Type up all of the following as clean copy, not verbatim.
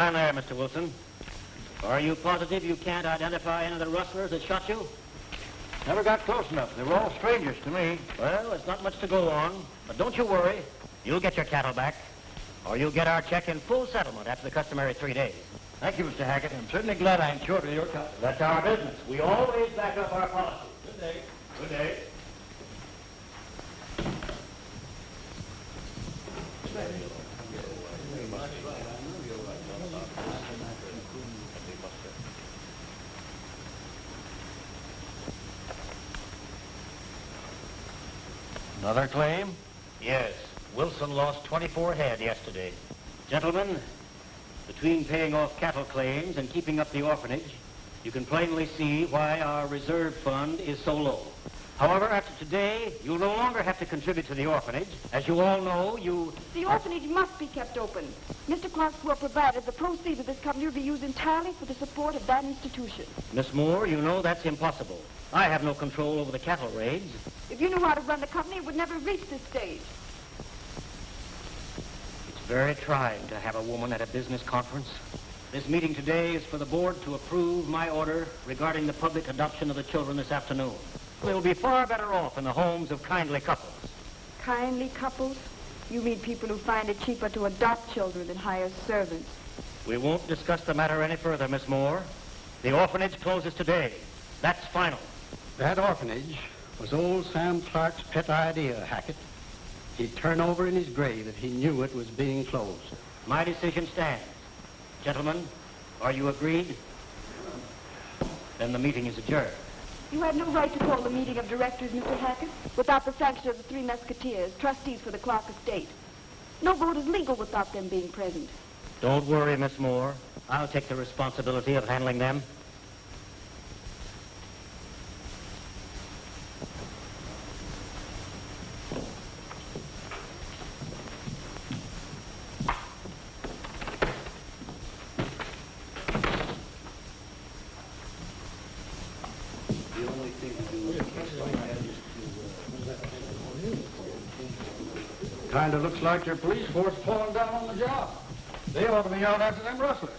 Hi there, Mr. Wilson. Are you positive you can't identify any of the rustlers that shot you? Never got close enough. They were all strangers to me. Well, it's not much to go on, but don't you worry. You'll get your cattle back, or you'll get our check in full settlement after the customary 3 days. Thank you, Mr. Hackett. I'm certainly glad I insured your cattle. That's our business. We always back up our policy. Good day. Good day. Another claim? Yes. Wilson lost 24 head yesterday. Gentlemen, between paying off cattle claims and keeping up the orphanage, you can plainly see why our reserve fund is so low. However, after today, you'll no longer have to contribute to the orphanage. As you all know, The orphanage must be kept open. Mr. Clarksworth provided the proceeds of this company will be used entirely for the support of that institution. Miss Moore, you know that's impossible. I have no control over the cattle raids. If you knew how to run the company, it would never reach this stage. It's very trying to have a woman at a business conference. This meeting today is for the board to approve my order regarding the public adoption of the children this afternoon. They'll be far better off in the homes of kindly couples. Kindly couples? You mean people who find it cheaper to adopt children than hire servants. We won't discuss the matter any further, Miss Moore. The orphanage closes today. That's final. That orphanage was old Sam Clark's pet idea, Hackett. He'd turn over in his grave if he knew it was being closed. My decision stands. Gentlemen, are you agreed? Then the meeting is adjourned. You had no right to call the meeting of directors, Mr. Hackett, without the sanction of the Three Mesquiteers, trustees for the Clark Estate. No vote is legal without them being present. Don't worry, Miss Moore. I'll take the responsibility of handling them. Kind of looks like your police force falling down on the job. They ought to be out after them rustlers.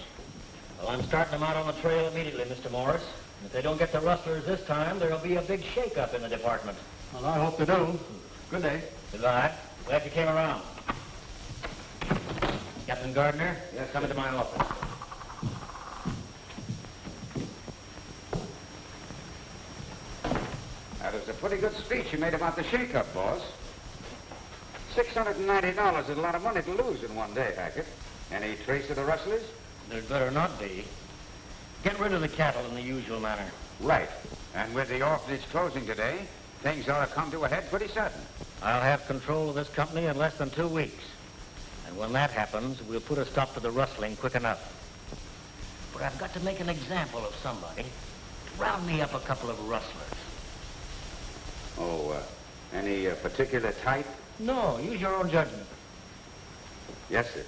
Well, I'm starting them out on the trail immediately, Mr. Morris. And if they don't get the rustlers this time, there'll be a big shake-up in the department. Well, I hope they do. Good day. Goodbye. Glad you came around. Captain Gardner? Yes, come into my office. That was a pretty good speech you made about the shake-up, boss. $690 is a lot of money to lose in one day, Hackett. Any trace of the rustlers? There'd better not be. Get rid of the cattle in the usual manner. Right. And with the orphanage closing today, things ought to come to a head pretty sudden. I'll have control of this company in less than 2 weeks. And when that happens, we'll put a stop to the rustling quick enough. But I've got to make an example of somebody. Round me up a couple of rustlers. Oh, any particular type? No, use your own judgment. Yes, sir.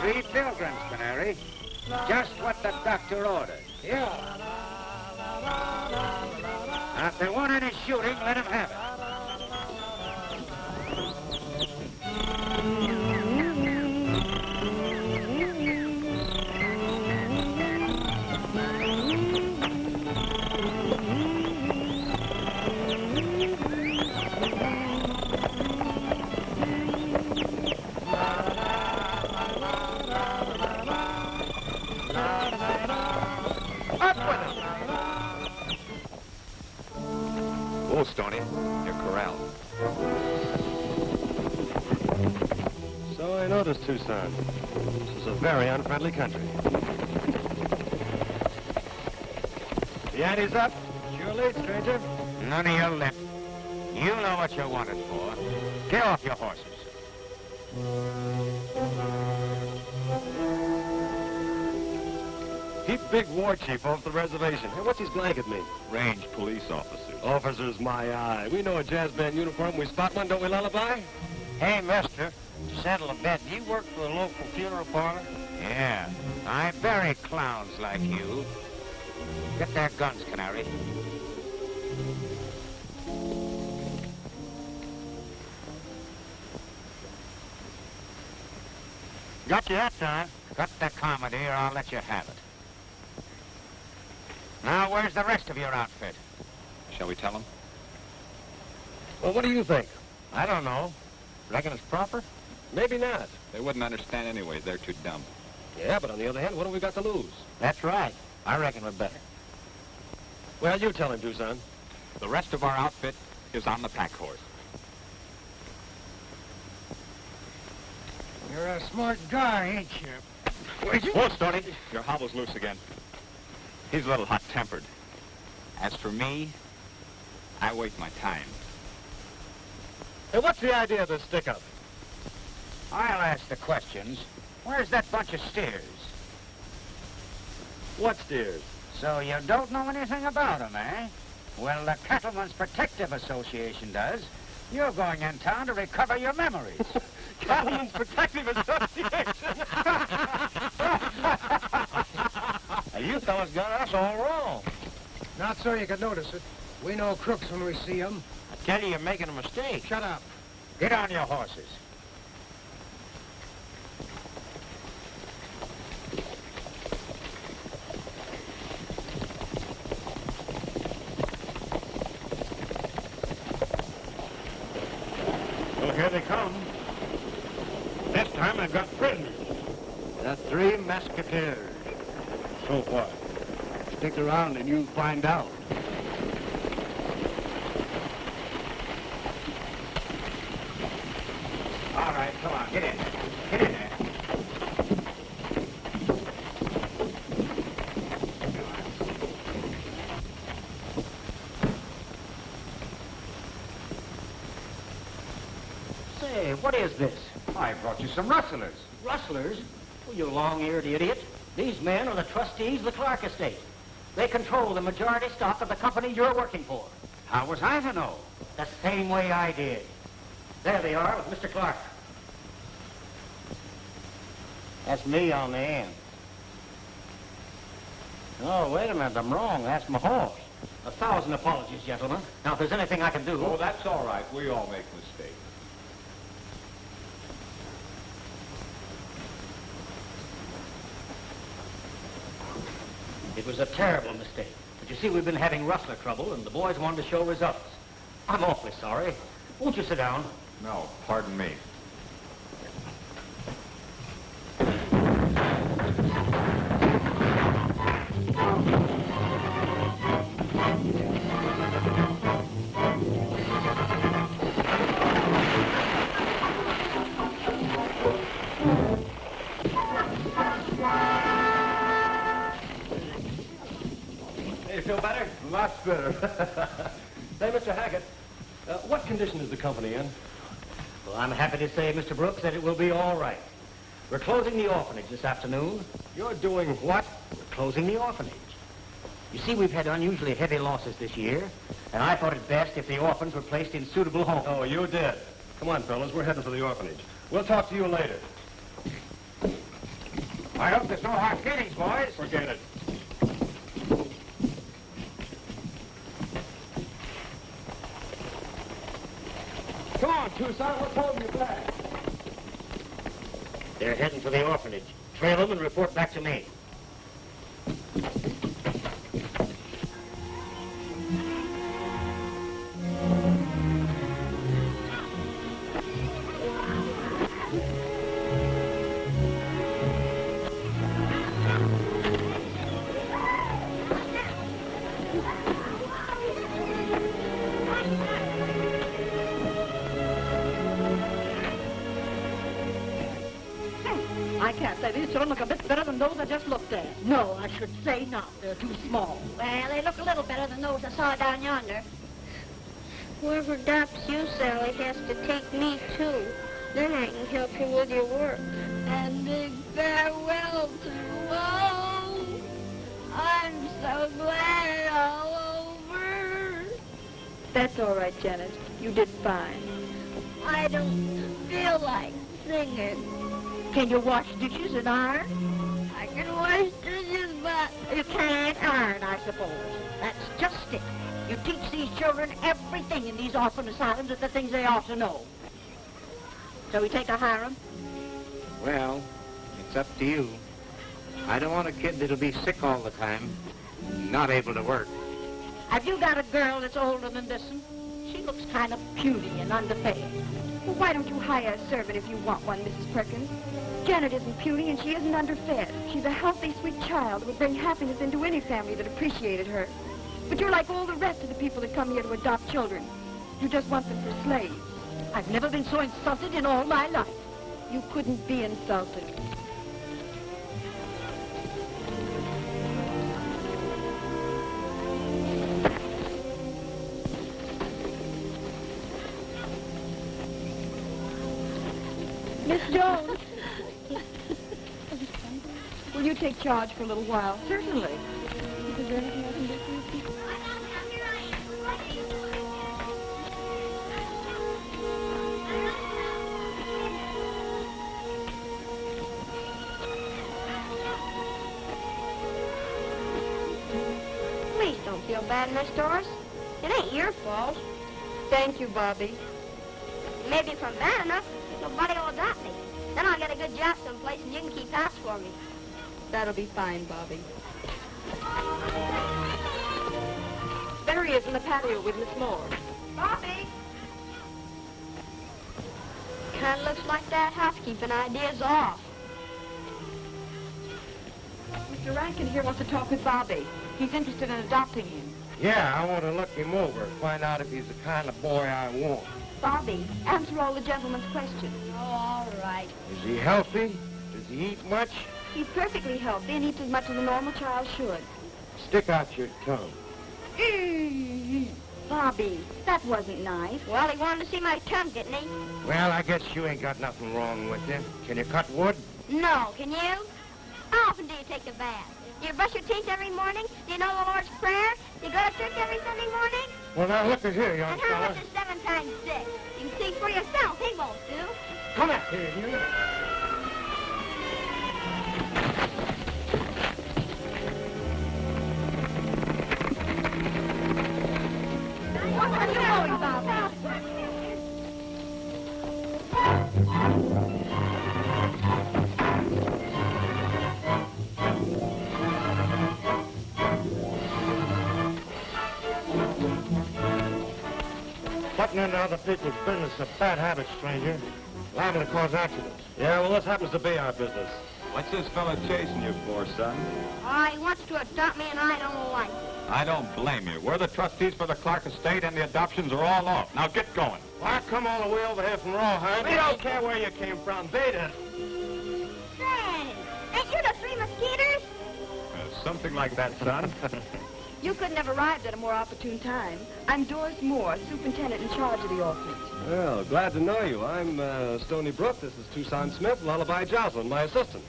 Three pilgrims, Canary. Just what the doctor ordered. Yeah. Now, if they want any shooting, let them have it. Stony, you're corralled. So I noticed, Tucson. This is a very unfriendly country. The ante's up. Surely, stranger. None of your lip. You know what you're wanted for. Get off your horses. Keep Big War Chief off the reservation. Hey, what's his blanket mean? Range police officers. Officers, my eye. We know a jazz band uniform. We spot one, don't we, Lullaby? Hey, mister, to settle a bet, do you work for the local funeral parlor? Yeah, I bury clowns like you. Get their guns, Canary. Got you that time. Cut the comedy or I'll let you have it. Now, where's the rest of your outfit? Shall we tell them? Well, what do you think? I don't know. Reckon it's proper? Maybe not. They wouldn't understand anyway. They're too dumb. Yeah, but on the other hand, what have we got to lose? That's right. I reckon we're better. Well, you tell him, Tucson. The rest of our outfit is on the pack horse. You're a smart guy, ain't you? Where'd you... Whoa, Stoney. Your hobble's loose again. He's a little hot-tempered. As for me, I wait my time. Hey, what's the idea of this stick-up? I'll ask the questions. Where's that bunch of steers? What steers? So you don't know anything about them, eh? Well, the Cattlemen's Protective Association does. You're going in town to recover your memories. Cattlemen's Protective Association. Now, you fellas got us all wrong. Not so you can notice it. We know crooks when we see them. I tell you, you're making a mistake. Shut up. Get on your horses. Here they come. This time I've got prisoners. The Three Mesquiteers. So far. Stick around and you'll find out. All right, come on, get in. Get in there. What is this? I brought you some rustlers. Rustlers? Well, you long-eared idiot. These men are the trustees of the Clark Estate. They control the majority stock of the company you're working for. How was I to know? The same way I did. There they are with Mr. Clark. That's me on the end. Oh, wait a minute, I'm wrong. That's my horse. 1,000 apologies, gentlemen. Now, if there's anything I can do... Oh, that's all right. We all make mistakes. It was a terrible mistake. But you see, we've been having rustler trouble, and the boys wanted to show results. I'm awfully sorry. Won't you sit down? No, pardon me. Much better. Hey, Mr. Hackett, what condition is the company in? Well, I'm happy to say, Mr. Brooks, that it will be all right. We're closing the orphanage this afternoon. You're doing what? We're closing the orphanage. You see, we've had unusually heavy losses this year, and I thought it best if the orphans were placed in suitable homes. Oh, you did. Come on, fellas, we're heading for the orphanage. We'll talk to you later. I hope there's no hard feelings, boys. Forget it. Come on, Tucson, what's holding you back? They're heading for the orphanage. Trail them and report back to me. No, I should say not. They're too small. Well, they look a little better than those I saw down yonder. Whoever adopts you, Sally, has to take me, too. Then I can help you with your work. And big farewell to all. I'm so glad it's all over. That's all right, Janet. You did fine. I don't feel like singing. Can you wash dishes and iron? I can wash dishes, but... You can't iron, I suppose. That's just it. You teach these children everything in these orphan asylums that the things they ought to know. Shall we take a Hiram? Well, it's up to you. I don't want a kid that'll be sick all the time, not able to work. Have you got a girl that's older than this one? She looks kind of puny and underpaid. Well, why don't you hire a servant if you want one, Mrs. Perkins? Janet isn't puny and she isn't underfed. She's a healthy, sweet child who would bring happiness into any family that appreciated her. But you're like all the rest of the people that come here to adopt children. You just want them for slaves. I've never been so insulted in all my life. You couldn't be insulted. Miss Jones. Will you take charge for a little while? Certainly. Is there anything I can do for you? Please don't feel bad, Miss Doris. It ain't your fault. Thank you, Bobby. Maybe if I'm bad enough, nobody will adopt me. Then I'll get a good job someplace and you can keep house for me. That'll be fine, Bobby. There he is in the patio with Miss Moore. Bobby! Kind of looks like that housekeeping idea's off. Mr. Rankin here wants to talk with Bobby. He's interested in adopting him. Yeah, I want to look him over, find out if he's the kind of boy I want. Bobby, answer all the gentleman's questions. Oh, all right. Is he healthy? Does he eat much? He's perfectly healthy and eats as much as a normal child should. Stick out your tongue. Bobby, that wasn't nice. Well, he wanted to see my tongue, didn't he? Well, I guess you ain't got nothing wrong with you. Can you cut wood? No, can you? How often do you take a bath? Do you brush your teeth every morning? Do you know the Lord's Prayer? Do you go to church every Sunday morning? Well, now, look at here, young fella. And how much is 7 times 6? You can see for yourself. He won't do. Come up here, you. What are you going about? Butting into other people's business is a bad habit, stranger. Liable to cause accidents. Yeah, well, this happens to be our business. What's this fella chasing you for, son? He wants to adopt me, and I don't like it. I don't blame you. We're the trustees for the Clark Estate, and the adoptions are all off. Now get going. Well, I come all the way over here from Rawhide. They don't care where you came from. They did. Say, ain't you the Three Mesquiteers? Something like that, son. You couldn't have arrived at a more opportune time. I'm Doris Moore, superintendent in charge of the orphanage. Well, glad to know you. I'm Stony Brook. This is Tucson Smith, Lullaby Joslin, my assistant.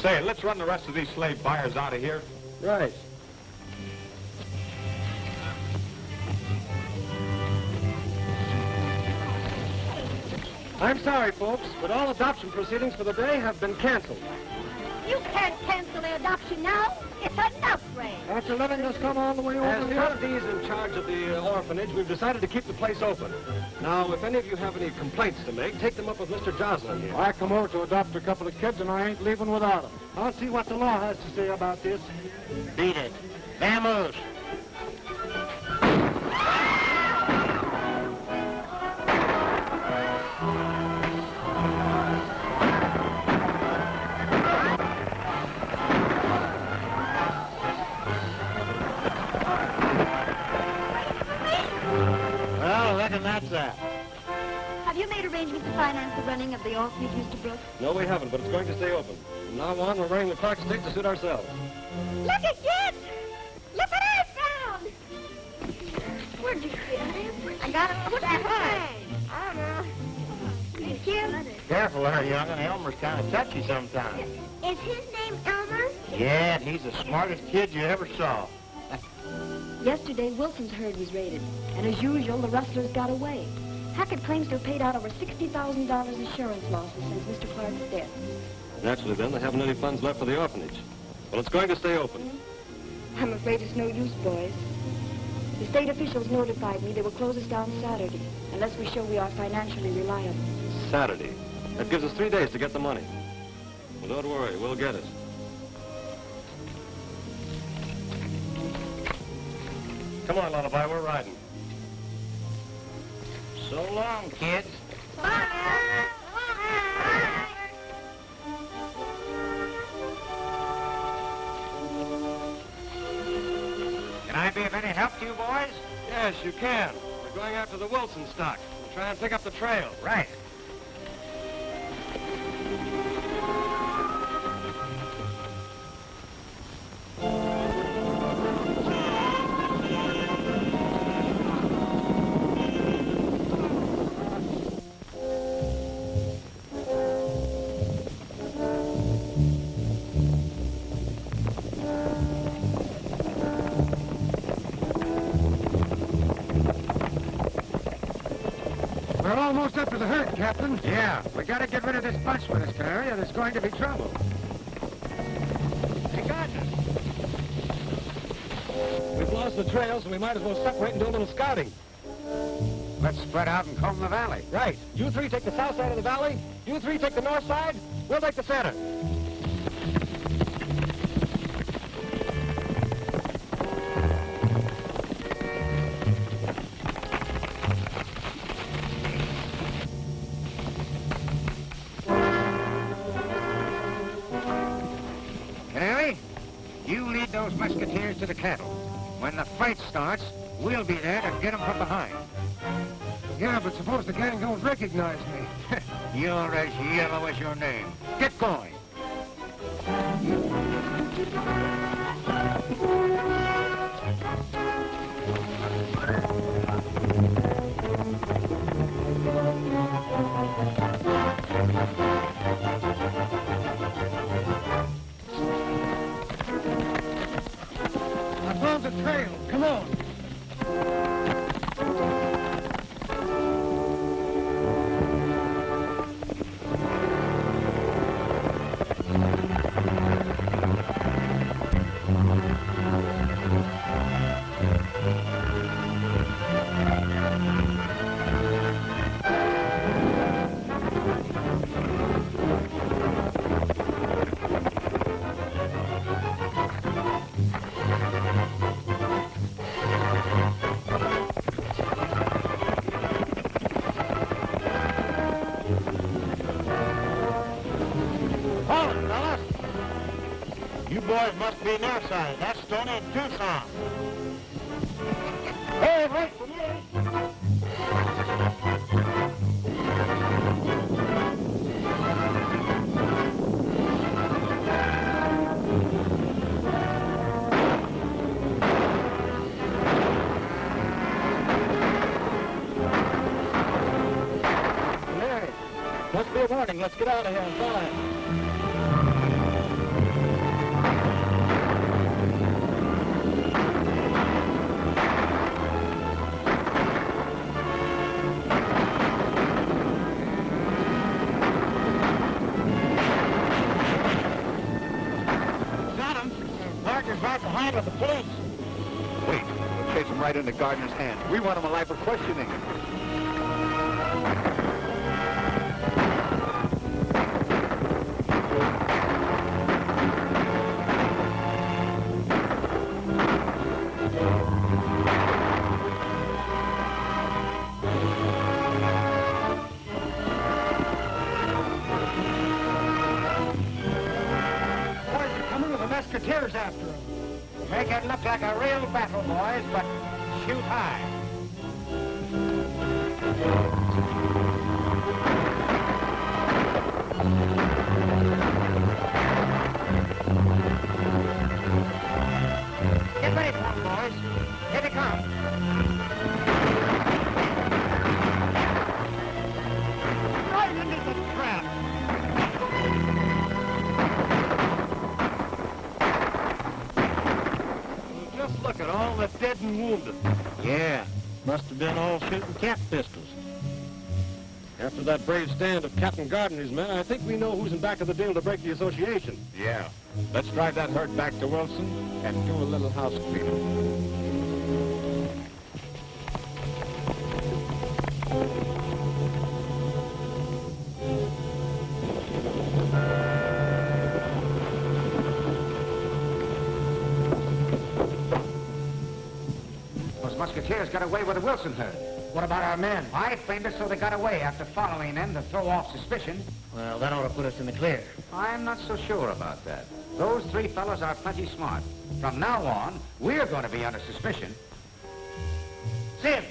Say, let's run the rest of these slave buyers out of here. Right. I'm sorry, folks, but all adoption proceedings for the day have been canceled. You can't cancel the adoption now. It's an outrage. After letting us come all the way over here. As trustees in charge of the orphanage, we've decided to keep the place open. Now, if any of you have any complaints to make, take them up with Mr. Joslin here. Well, I come over to adopt a couple of kids, and I ain't leaving without them. I'll see what the law has to say about this. Beat it. Vamos. Have you made arrangements to finance the running of the orphanage, Mr. Brooks? No, we haven't, but it's going to stay open. From now on, we're running the Clark Estate to suit ourselves. Look again! Look what I found! Where'd you get it? I got it from that high. I don't know. Jim? Careful there, young'un. Elmer's kind of touchy sometimes. Is his name Elmer? Yeah, and he's the smartest kid you ever saw. Yesterday, Wilson's herd was raided, and as usual, the rustlers got away. Hackett claims to have paid out over $60,000 insurance losses since Mr. Clark's death. Naturally, then, they haven't any funds left for the orphanage. Well, it's going to stay open. I'm afraid it's no use, boys. The state officials notified me they will close us down Saturday, unless we show we are financially reliable. Saturday? That gives us 3 days to get the money. Well, don't worry, we'll get it. Come on, Lullaby, we're riding. So long, kids. Bye! Bye! Can I be of any help to you boys? Yes, you can. We're going after the Wilson stock. We'll try and pick up the trail. Right. Up to the herd, Captain. Yeah, we gotta get rid of this bunch with us, Canary, or there's going to be trouble. Hey, Gardner. We've lost the trail, so we might as well separate and do a little scouting. Let's spread out and comb the valley. Right. You three take the south side of the valley, you three take the north side, we'll take the center. To the cattle. When the fight starts, we'll be there to get them from behind. Yeah, but suppose the gang don't recognize me. You're as yellow as your name. Get going. Must be north side. That's Stony and Tucson. Hey, wait for me. Larry, must be a warning. Let's get out of here and fly. Into Gardner's hand. We want him alive for questioning. Boys are coming with the musketeers after him. Make it look like a real battle, boys, but shoot high. Get ready for them, boys. Here they come. Right into the cap pistols. After that brave stand of Captain Gardner's men, I think we know who's in back of the deal to break the association. Yeah. Let's drive that herd back to Wilson and do a little house cleanup. Musketeers got away with the Wilson herd. What about our men? I framed it so they got away after following them to throw off suspicion. Well, that ought to put us in the clear. I'm not so sure about that. Those three fellas are plenty smart. From now on, we're going to be under suspicion. Simms!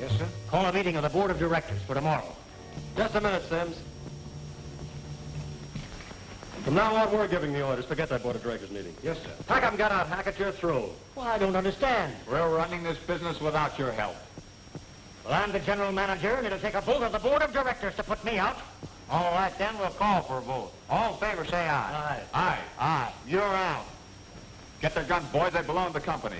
Yes, sir? Call a meeting of the board of directors for tomorrow. Just a minute, Simms. From now on, we're giving the orders. Forget that board of directors meeting. Yes, sir. Pack up and get out, Hackett. You're through. Well, I don't understand. We're running this business without your help. Well, I'm the general manager, and it'll take a vote of the board of directors to put me out. All right, then, we'll call for a vote. All in favor, say aye. Aye. Aye. Aye. You're out. Get their guns, boys. They belong to the company.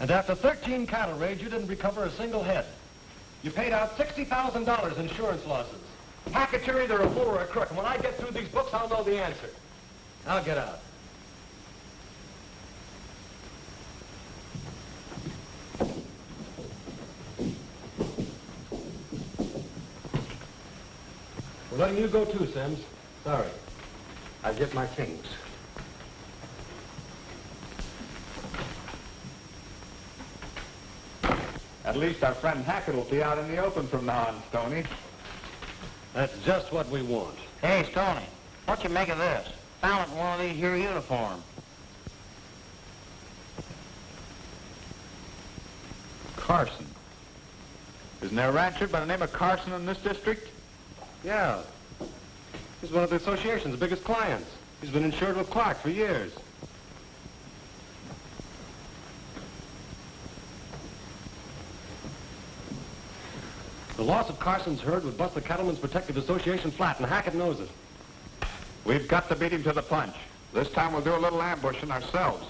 And after 13 cattle raids, you didn't recover a single head. You paid out $60,000 insurance losses. Hackett, you're either a fool or a crook. And when I get through these books, I'll know the answer. Now get out. We're letting you go too, Simms. Sorry. I'll get my things. At least our friend Hackett will be out in the open from now on, Stoney. That's just what we want. Hey, Stoney, what you make of this? Found it in one of these here uniforms. Carson. Isn't there a rancher by the name of Carson in this district? Yeah. He's one of the association's biggest clients. He's been insured with Clark for years. The loss of Carson's herd would bust the Cattlemen's Protective Association flat, and Hackett knows it. We've got to beat him to the punch. This time we'll do a little ambushing ourselves.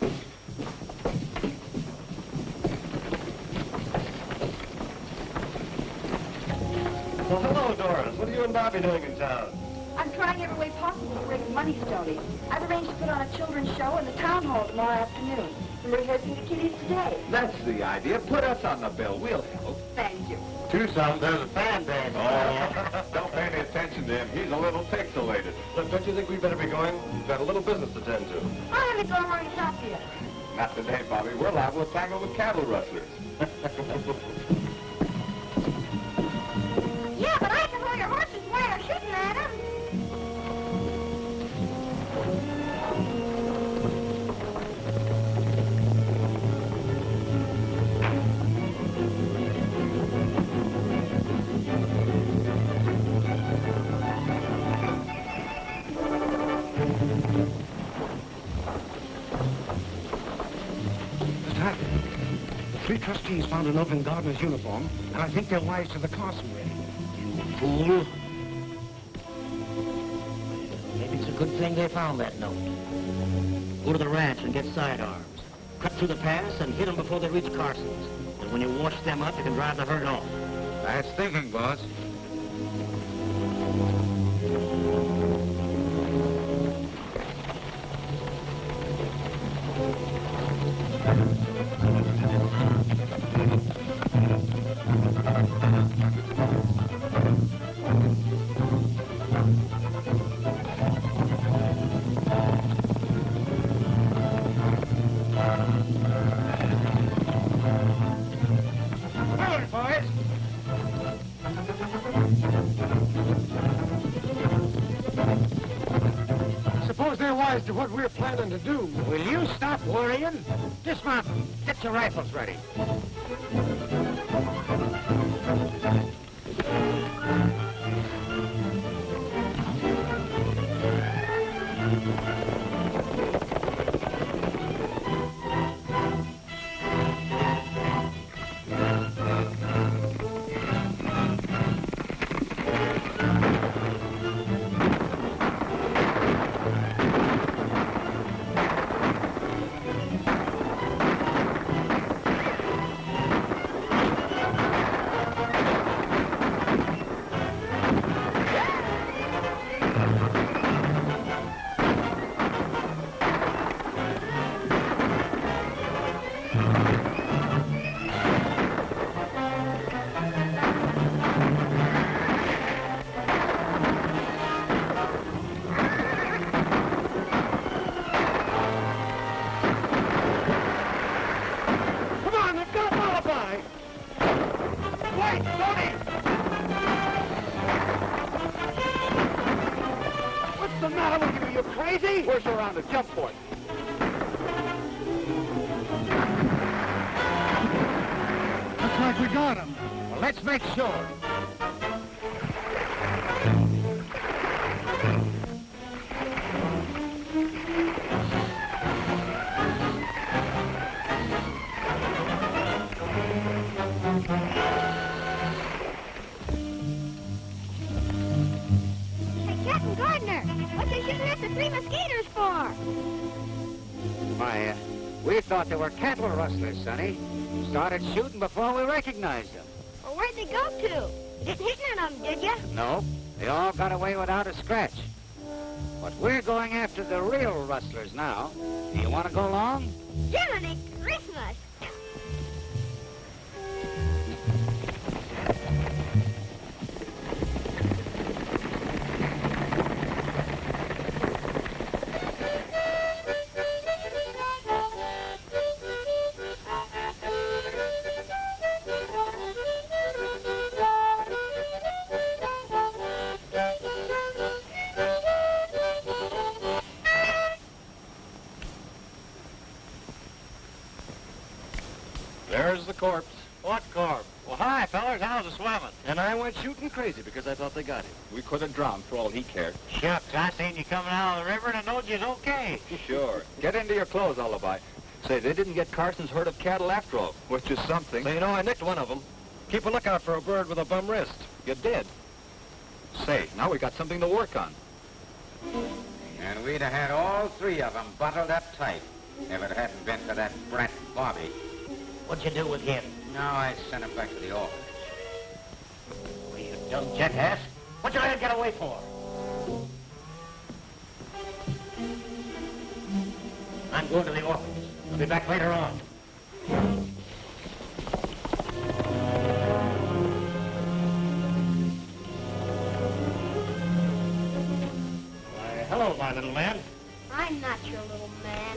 Well, hello, Doris. What are you and Bobby doing in town? I'm trying every way possible to raise money, Stoney. I've arranged to put on a children's show in the town hall tomorrow afternoon. We're rehearsing the kiddies today. That's the idea. Put us on the bill. We'll help. Thank you. Tucson, there's a fan band. Oh, don't pay any attention to him. He's a little pixelated. Look, don't you think we'd better be going? We've got a little business to tend to. I haven't gone hard enough yet. Not today, Bobby. We're liable to tangle with cattle rustlers. Yeah, but I can hold your horses while you're shooting at them. trustees found an open gardener's uniform, and I think their wives to the Carson ready. You fool. Maybe it's a good thing they found that note. Go to the ranch and get sidearms. Cut through the pass and hit them before they reach Carson's. And when you wash them up, you can drive the herd off. That's thinking, boss. To what we're planning to do. Will you stop worrying? Dismount. Get your rifles ready. We're surrounded. Jump for it. Looks like we got him. Well, let's make sure. They were cattle rustlers, Sonny. Started shooting before we recognized them. Well, where'd they go to? Didn't hit none of them, did ya? No. They all got away without a scratch. But we're going after the real rustlers now. Do you want to go along? Jiminy Christmas! Crazy because I thought they got him. We could have drowned for all he cared. Shucks, I seen you coming out of the river and I knowed you was okay. Sure. Get into your clothes, Lullaby. Say, they didn't get Carson's herd of cattle after all, which is something. Say, you know, I nicked one of them. Keep a lookout for a bird with a bum wrist. You did. Say, now we got something to work on. And we'd have had all three of them bottled up tight if it hadn't been for that brat Bobby. What'd you do with him? No, I sent him back to the office. Young jackass, what'd you let him get away for? I'm going to the office. I'll be back later on. Why, hello, my little man. I'm not your little man.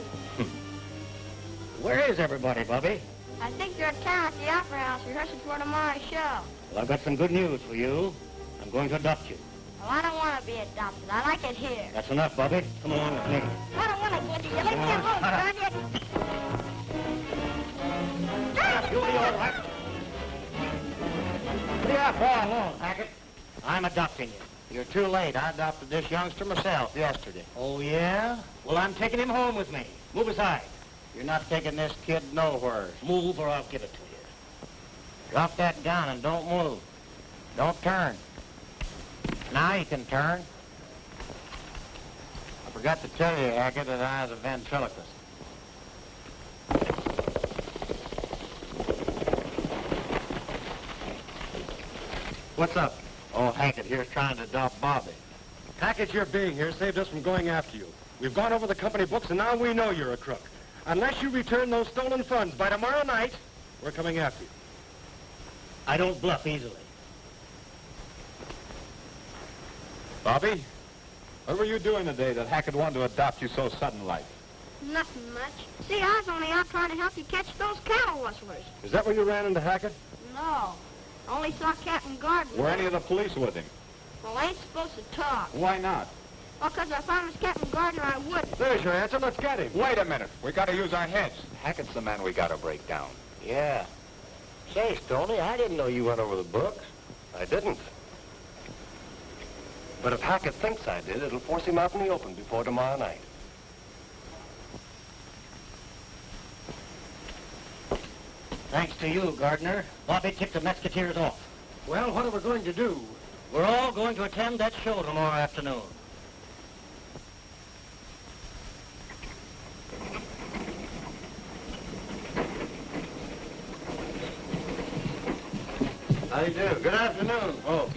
Where is everybody, Bobby? I think they're at town at the Opera House rehearsing for tomorrow's show. Well, I've got some good news for you. I'm going to adopt you. Well, I don't want to be adopted. I like it here. That's enough, Bobby. Come along with me. I don't want to get you. Let me alone, darn you. You'll be all right. Leave that boy alone, Hackett. I'm adopting you. You're too late. I adopted this youngster myself yesterday. Oh, yeah? Well, I'm taking him home with me. Move aside. You're not taking this kid nowhere. Move or I'll give it to you. Drop that gun and don't move. Don't turn. Now you can turn. I forgot to tell you, Hackett, that I was a ventriloquist. What's up? Oh, Hackett here's trying to doff Bobby. Hackett, your being here saved us from going after you. We've gone over the company books, and now we know you're a crook. Unless you return those stolen funds by tomorrow night, we're coming after you. I don't bluff easily. Bobby, what were you doing today that Hackett wanted to adopt you so sudden-like? Nothing much. See, I was only out trying to help you catch those cattle rustlers. Is that where you ran into Hackett? No. I only saw Captain Gardner. Were any of the police with him? Well, I ain't supposed to talk. Why not? Well, because if I was Captain Gardner, I wouldn't. There's your answer. Let's get him. Wait a minute. We got to use our heads. Hackett's the man we got to break down. Yeah. Say, Stoney, I didn't know you went over the books. I didn't. But if Hackett thinks I did, it'll force him out in the open before tomorrow night. Thanks to you, Gardner, Bobby kicked the Mesquiteers off. Well, what are we going to do? We're all going to attend that show tomorrow afternoon. How do you do? Good afternoon, folks.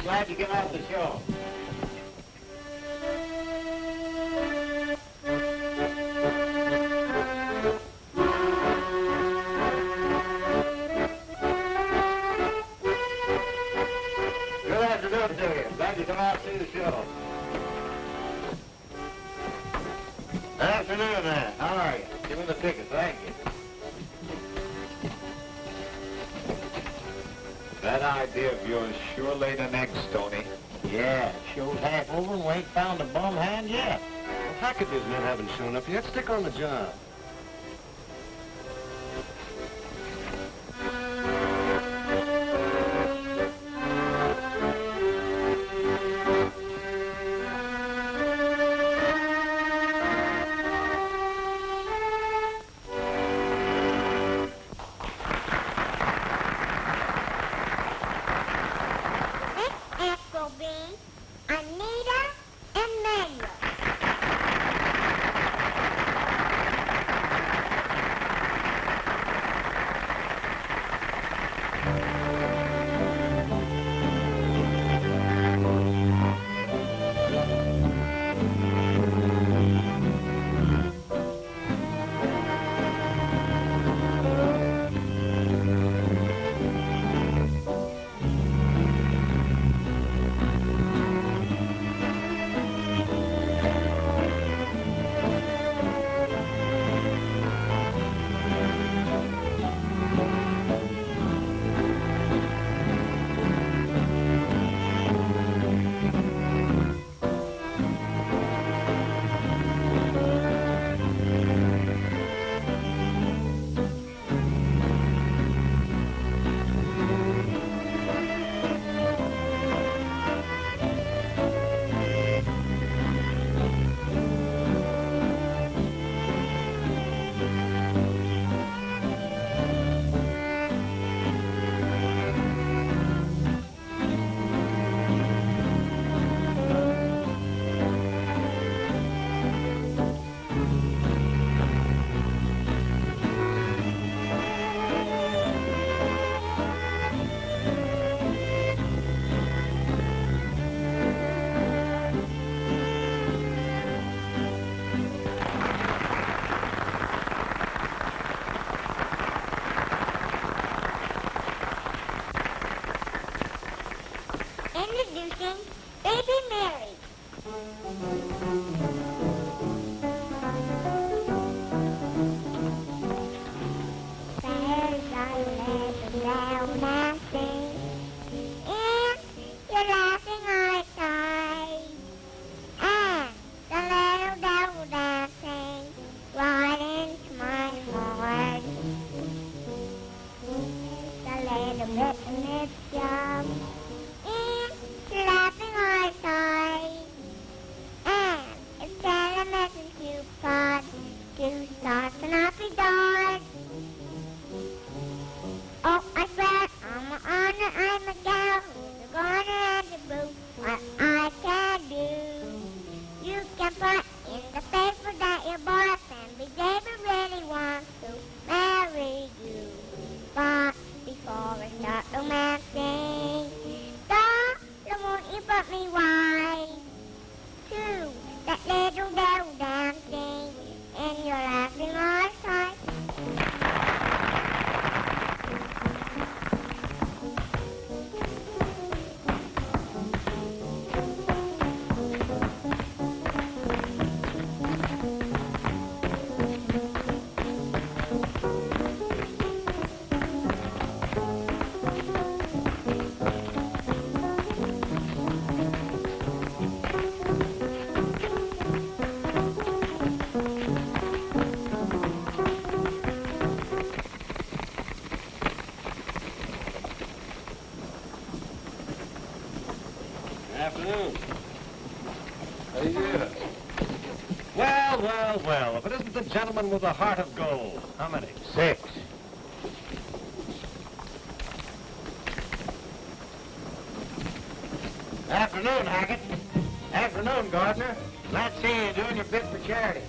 Glad you came out to the show. Good afternoon to you. Glad you come out to see the show. Good afternoon, man. How are you? Give me the ticket. Thank you. That idea of yours sure laid an egg, Stoney. Yeah, show's half over and we ain't found a bum hand yet. Well, Hackett and men haven't shown up yet. Stick on the job. It's Afternoon. How do you do? Well, well, well, if it isn't the gentleman with the heart of gold. How many? 6. Afternoon, Hackett. Afternoon, Gardner. Glad to see you doing your bit for charity.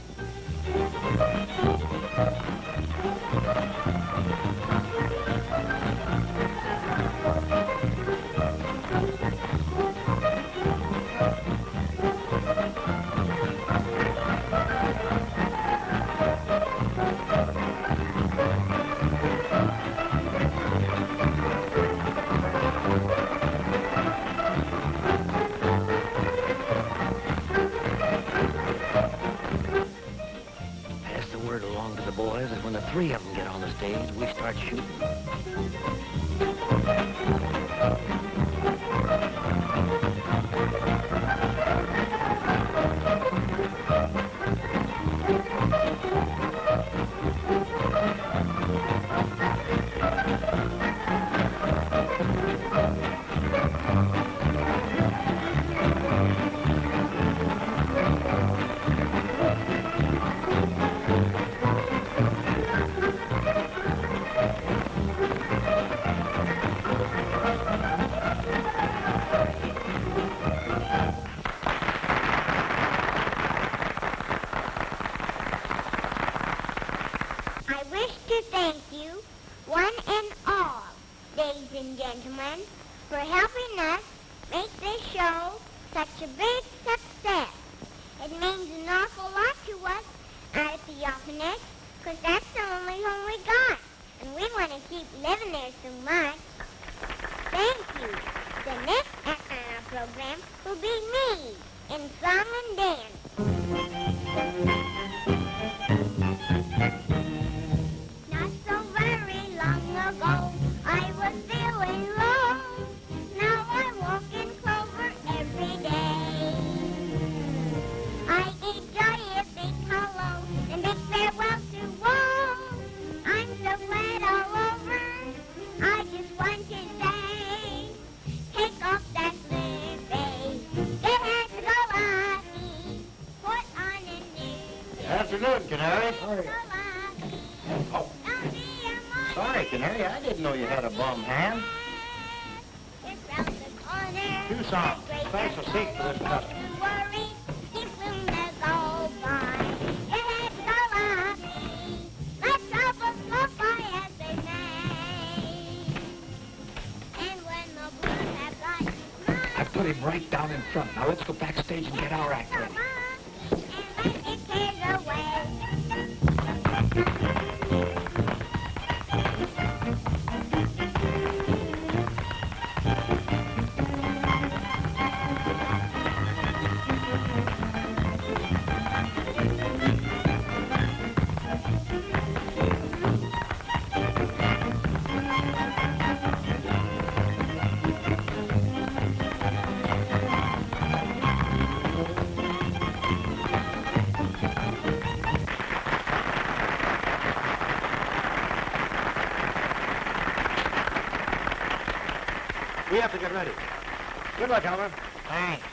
Three of them get on the stage, we start shooting. We have to get ready. Good luck, Elmer. Thanks.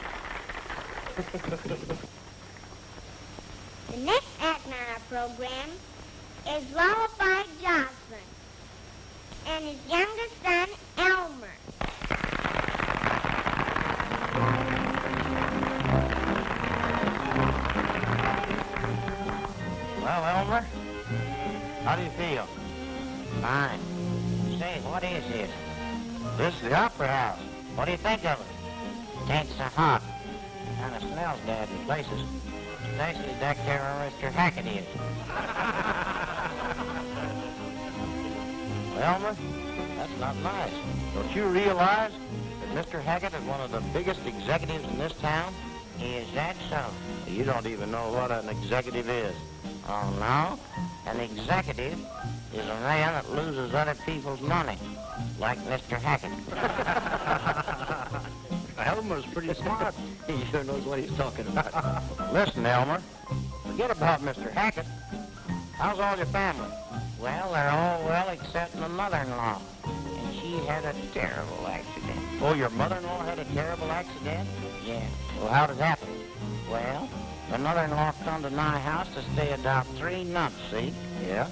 The next act on our program is Lullaby Joslin and his youngest son, Elmer. Well, Elmer, how do you feel? Fine. Say, what is this? This is the Opera House. What do you think of it? It's so hot. Kind of smells bad in places. Especially back there where Mr. Hackett is. Well, Elmer, that's not nice. Don't you realize that Mr. Hackett is one of the biggest executives in this town? Is that so? You don't even know what an executive is. Oh, no? An executive is a man that loses other people's money. Like Mr. Hackett. Elmer's pretty smart. He sure knows what he's talking about. Listen, Elmer, forget about Mr. Hackett. How's all your family? Well, they're all well except my mother-in-law. And she had a terrible accident. Oh, your mother-in-law had a terrible accident? Yeah. Well, how did it happen? Well, my mother-in-law come to my house to stay about 3 months, see? Yeah.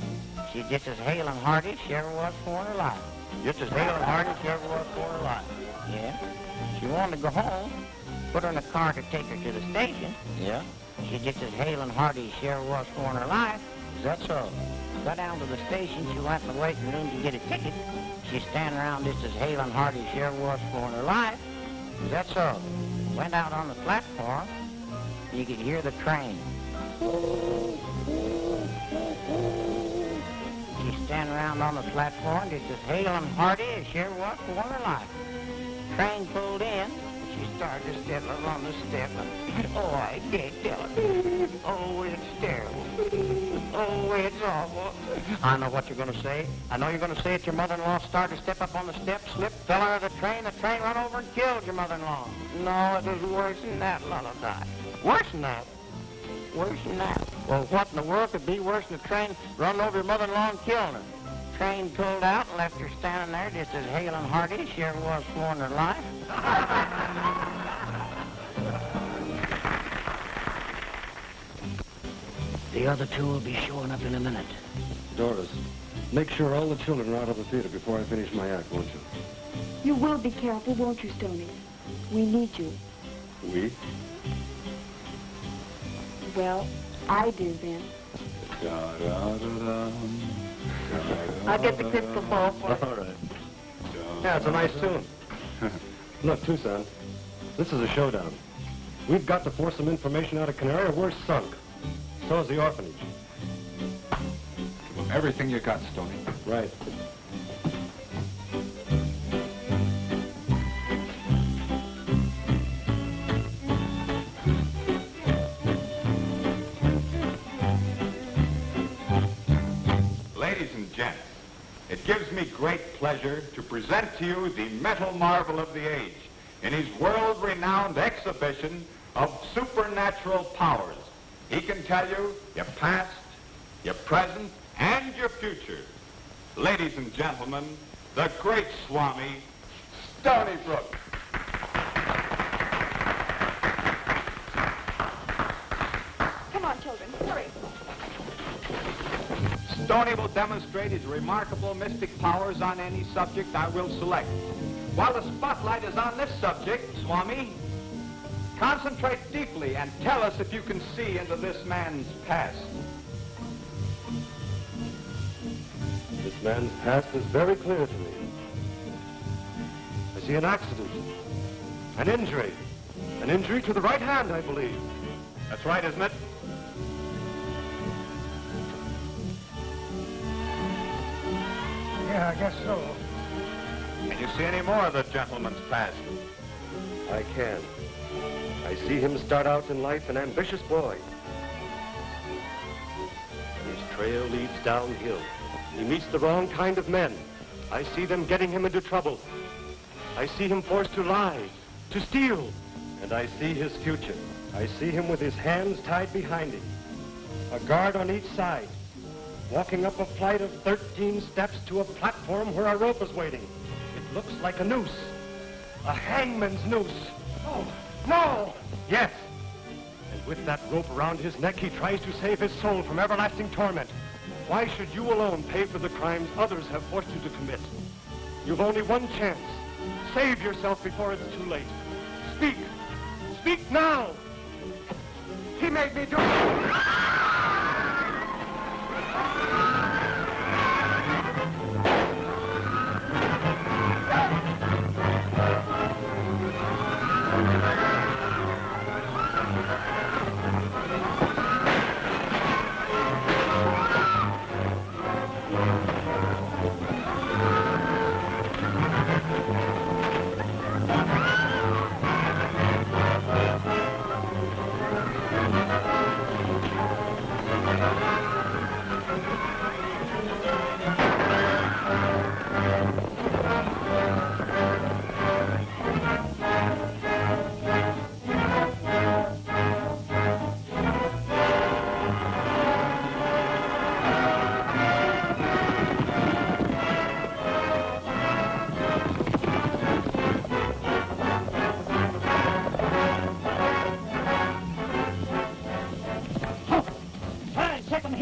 She's just as hale and hearty as she ever was for her life. Just as hale and hearty as she ever was for her life? Yeah. She wanted to go home, put her in a car to take her to the station. Yeah. She's just as hale and hearty as she ever was for her life. Is that so? Got down to the station, she went in the waiting room to get a ticket. She's standing around just as hale and hearty as she ever was for her life. Is that so? Went out on the platform, you could hear the train. She's standing around on the platform just as hale and hearty as she ever was for her life. Train pulled in. She started to step up on the step. Oh, I can't tell it. Oh, it's terrible. Oh, it's awful. I know what you're going to say. I know you're going to say that your mother-in-law started to step up on the step, slipped, fell out of the train ran over and killed your mother-in-law. No, it was worse than that, Lullaby. Worse than that? Worse than that. Well, what in the world could be worse than a train running over your mother-in-law and killing her? Train pulled out and left her standing there just as hale and hearty as she ever was for her life. The other two will be showing up in a minute. Doris, make sure all the children are out of the theater before I finish my act, won't you? You will be careful, won't you, Stony? We need you. We? Well, I do then. Da, da, da, da. I'll get the crystal ball for you. All right. Yeah, it's a nice tune. Look, Tucson, this is a showdown. We've got to force some information out of Canary or we're sunk. So is the orphanage. Give them everything you got, Stony. Right. Gents, it gives me great pleasure to present to you the metal marvel of the age in his world-renowned exhibition of supernatural powers. He can tell you your past, your present, and your future. Ladies and gentlemen, the great Swami, Stony Brook. Come on, children, hurry. Stony will demonstrate his remarkable mystic powers on any subject I will select. While the spotlight is on this subject, Swami, concentrate deeply and tell us if you can see into this man's past. This man's past is very clear to me. I see an accident, an injury to the right hand, I believe. That's right, isn't it? Yeah, I guess so. Can you see any more of the gentleman's past? I can. I see him start out in life an ambitious boy. His trail leads downhill. He meets the wrong kind of men. I see them getting him into trouble. I see him forced to lie, to steal. And I see his future. I see him with his hands tied behind him. A guard on each side. Walking up a flight of 13 steps to a platform where a rope is waiting. It looks like a noose. A hangman's noose. Oh, no! Yes. And with that rope around his neck, he tries to save his soul from everlasting torment. Why should you alone pay for the crimes others have forced you to commit? You've only one chance. Save yourself before it's too late. Speak. Speak now! He made me do it!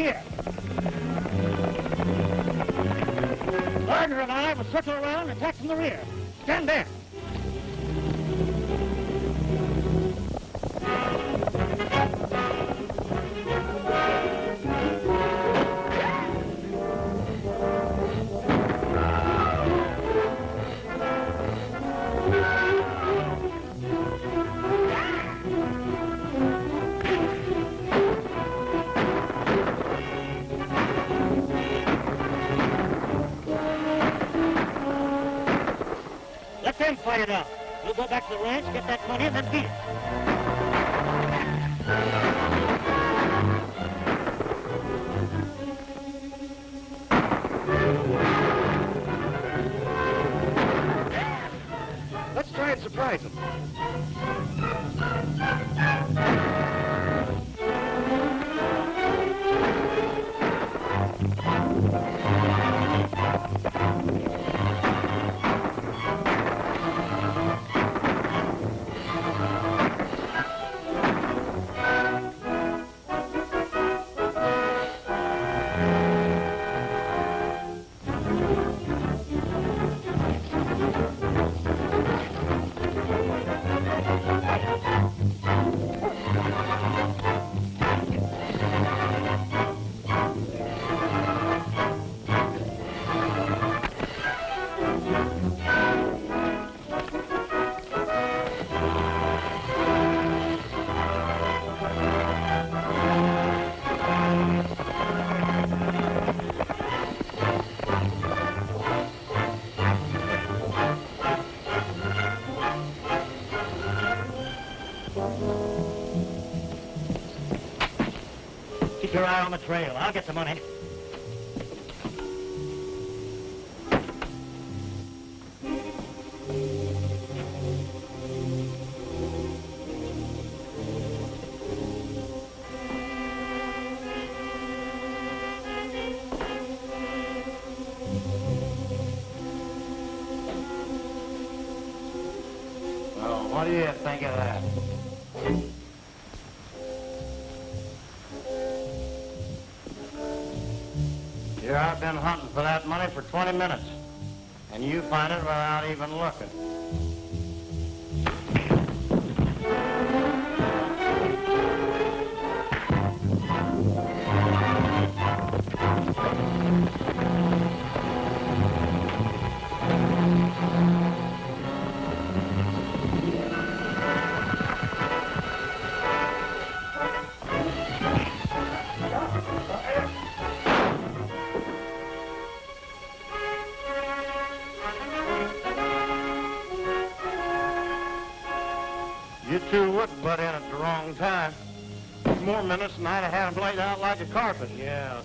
here. Gardner and I will circle around and attack from the rear. Stand down. It up. We'll go back to the ranch, get that money, and then beat it. Let's try and surprise him. Keep your eye on the trail. I'll get the money. Well, what do you think of that? I've been hunting for that money for 20 minutes, and you find it without even looking. Butt in at the wrong time. More minutes and I'd have had them laid out like a carpet. Yeah.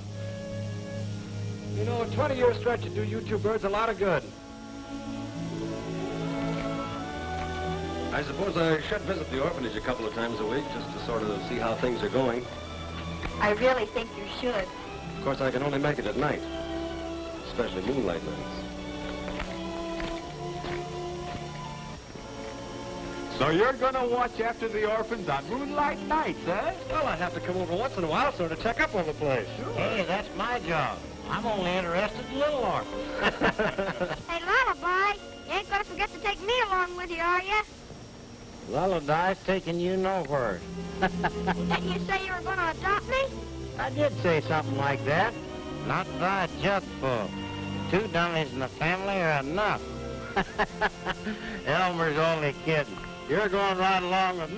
You know, a 20-year stretch would do you two birds a lot of good. I suppose I should visit the orphanage a couple of times a week just to sort of see how things are going. I really think you should. Of course, I can only make it at night, especially moonlight nights. So you're gonna watch after the orphans on moonlight nights, eh? Well, I have to come over once in a while, sort of check up on the place. Sure. Hey, that's my job. I'm only interested in little orphans. Hey, Lullaby, you ain't gonna forget to take me along with you, are you? Lullaby's taking you nowhere. Didn't you say you were gonna adopt me? I did say something like that. Not by a jugful. Two dummies in the family are enough. Elmer's only kidding. You're going right along with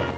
me.